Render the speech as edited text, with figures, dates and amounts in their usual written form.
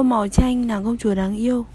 tô màu chanh nàng công chúa đáng yêu.